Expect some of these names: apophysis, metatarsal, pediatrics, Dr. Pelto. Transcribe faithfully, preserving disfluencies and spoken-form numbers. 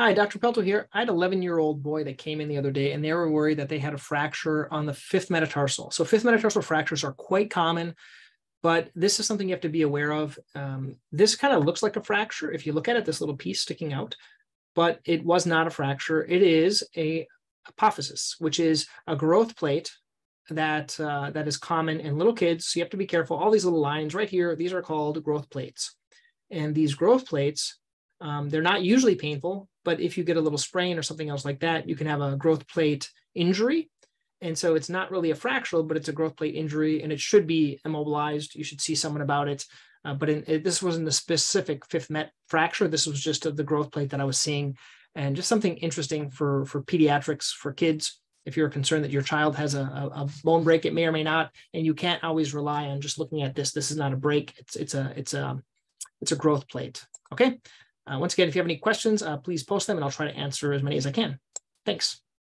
Hi, Doctor Pelto here. I had an eleven-year-old boy that came in the other day, and they were worried that they had a fracture on the fifth metatarsal. So fifth metatarsal fractures are quite common, but this is something you have to be aware of. Um, this kind of looks like a fracture. If you look at it, this little piece sticking out, but it was not a fracture. It is a apophysis, which is a growth plate that, uh, that is common in little kids. So you have to be careful. All these little lines right here, these are called growth plates. And these growth plates, um, they're not usually painful, but if you get a little sprain or something else like that, you can have a growth plate injury. And so it's not really a fracture, but it's a growth plate injury, and it should be immobilized. You should see someone about it. Uh, but in, it, this wasn't a specific fifth met fracture. This was just a, the growth plate that I was seeing, and just something interesting for, for pediatrics, for kids. If you're concerned that your child has a, a, a bone break, it may or may not, and you can't always rely on just looking at this. This is not a break. It's, it's, a, it's, a, it's a growth plate. Okay. Uh, once again, if you have any questions, uh, please post them, and I'll try to answer as many as I can. Thanks.